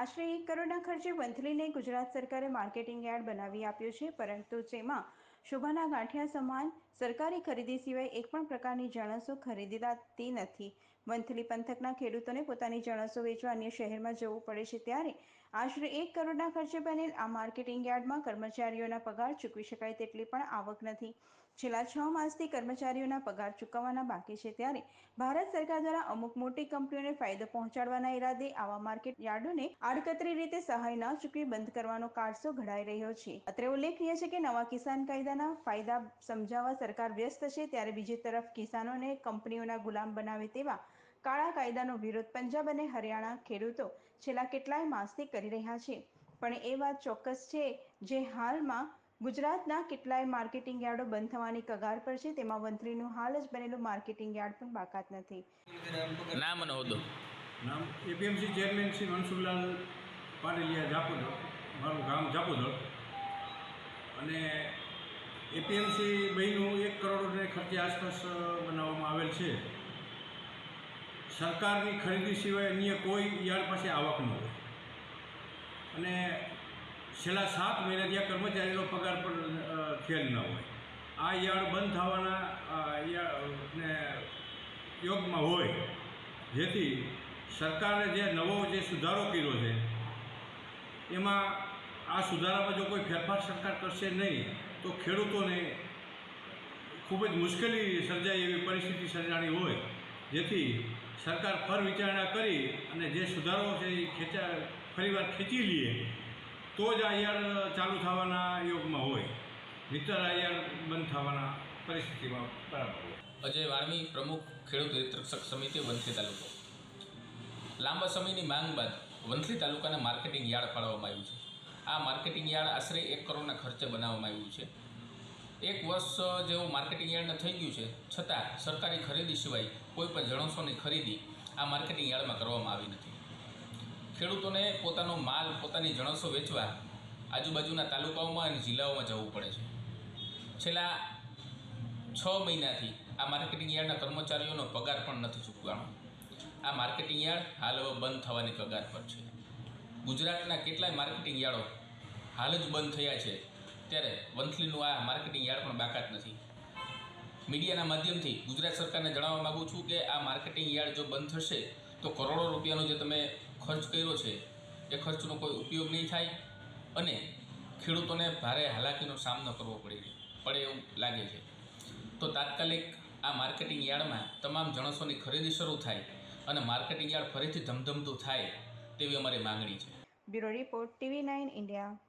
આશરે 1 કરોડના ખર્ચે વંથલીને ગુજરાત સરકારે માર્કેટિંગ યાર્ડ બનાવી આપ્યો છે, પરંતુ તેમાં શોભાના ગાંઠિયા સમાન સરકારી ખરીદી સિવાય એક પણ પ્રકારની જણસો ખરીદાતી નથી। વંથલી પંથકના ખેડૂતોને પોતાની જણસો વેચવા અન્ય શહેરમાં જવું પડે છે, ત્યારે આશરે 1 કરોડના ખર્ચે બનેલ આ માર્કેટિંગ યાર્ડમાં કર્મચારીઓના પગાર ચૂકવી શકાય તેટલી પણ આવક નથી। છેલ્લા 6 માસથી કર્મચારીઓના પગાર ચૂકવવાના બાકી છે, ત્યારે ભારત સરકાર દ્વારા અમુક મોટી કંપનીઓને ફાયદો પહોંચાડવાના ઈરાદે આવા માર્કેટ યાર્ડોને આડકતરી રીતે સહાય ન ચૂકવી બંધ કરવાનો કારસો ઘડાઈ રહ્યો છે। અત્રે ઉલ્લેખનીય છે કે નવા કિસાન કાયદાના ફાયદા સમજાવવા સરકાર વ્યસ્ત છે, ત્યારે બીજી તરફ કિસાનોને કંપનીઓના ગુલામ બનાવે તેવા કાળા કાયદાનો વિરોધ પંજાબ અને હરિયાણા ખેડૂતો છેલ્લા કેટલાય માસથી કરી રહ્યા છે। પણ એ વાત ચોક્કસ છે જે હાલમાં ગુજરાતના કેટલાય માર્કેટિંગ યાર્ડો બંધ થવાની કગાર પર છે, તેમાં વંથલીનું હાલ જ બનેલું માર્કેટિંગ યાર્ડ પણ બાકાત નથી। નામ અને હોદ્દો? નામ એપીએમસી ચેરમેન શ્રી મનસુખલાલ પાડેલિયા જાપોદર, મારું ગામ જાપોદર, અને એપીએમસી બહીનું 1 કરોડને ખર્ચે આસપાસ બનાવવામાં આવેલ છે। સરકારની ખરીદી સિવાય અન્ય કોઈ યાર્ડ પાસે આવક ન હોય, અને છેલ્લા 7 મહિના ત્યાં કર્મચારીનો પગાર પણ ખેલ ન હોય। આ યાર્ડ બંધ થવાના યોગમાં હોય, જેથી સરકારે જે નવો જે સુધારો કર્યો છે એમાં આ સુધારામાં જો કોઈ ફેરફાર સરકાર કરશે નહીં તો ખેડૂતોને ખૂબ જ મુશ્કેલી સર્જાય એવી પરિસ્થિતિ સર્જાણી હોય, જેથી સરકાર ફરી વિચારણા કરી અને જે સુધારો છે એ ફરીવાર ખેંચી લઈએ તો જ આ યાર્ડ ચાલુ થવાના યોગમાં હોય, નહીંતર આ યાર્ડ બંધ થવાના પરિસ્થિતિમાં બરાબર હોય। અજય વાણવી, પ્રમુખ ખેડૂત હિતરક્ષક સમિતિ વંથલી તાલુકો। લાંબા સમયની માંગ બાદ વંથલી તાલુકાના માર્કેટિંગ યાર્ડ પાડવામાં આવ્યું છે। આ માર્કેટિંગ યાર્ડ આશરે 1 કરોડના ખર્ચે બનાવવામાં આવ્યું છે। 1 વર્ષ જેવું માર્કેટિંગ યાર્ડને થઈ ગયું છે, છતાં સરકારી ખરીદી સિવાય કોઈ પણ જણસોની ખરીદી આ માર્કેટિંગ યાર્ડમાં કરવામાં આવી નથી। ખેડૂતોને પોતાનો માલ, પોતાની જણસો વેચવા આજુબાજુના તાલુકાઓમાં અને જિલ્લાઓમાં જવું પડે છે। છેલ્લા 6 મહિનાથી આ માર્કેટિંગ યાર્ડના કર્મચારીઓનો પગાર પણ નથી ચૂકવાનો। આ માર્કેટિંગ યાર્ડ હાલ હવે બંધ થવાની કગાર પર છે। ગુજરાતના કેટલાય માર્કેટિંગ યાર્ડો હાલ જ બંધ થયા છે, ત્યારે વંથલીનું આ માર્કેટિંગ યાર્ડ પણ બાકાત નથી। મીડિયાના માધ્યમથી ગુજરાત સરકારને જણાવવા માગું છું કે આ માર્કેટિંગ યાર્ડ જો બંધ થશે તો કરોડો રૂપિયાનો જે તમે ખર્ચ કર્યો છે એ ખર્ચનો કોઈ ઉપયોગ નહીં થાય, અને ખેડૂતોને ભારે હાલાકીનો સામનો કરવો પડે એવું લાગે છે। તો તાત્કાલિક આ માર્કેટિંગ યાર્ડમાં તમામ જણસોની ખરીદી શરૂ થાય અને માર્કેટિંગ યાર્ડ ફરીથી ધમધમતું થાય તેવી અમારી માગણી છે। Bureau report, TV9 India.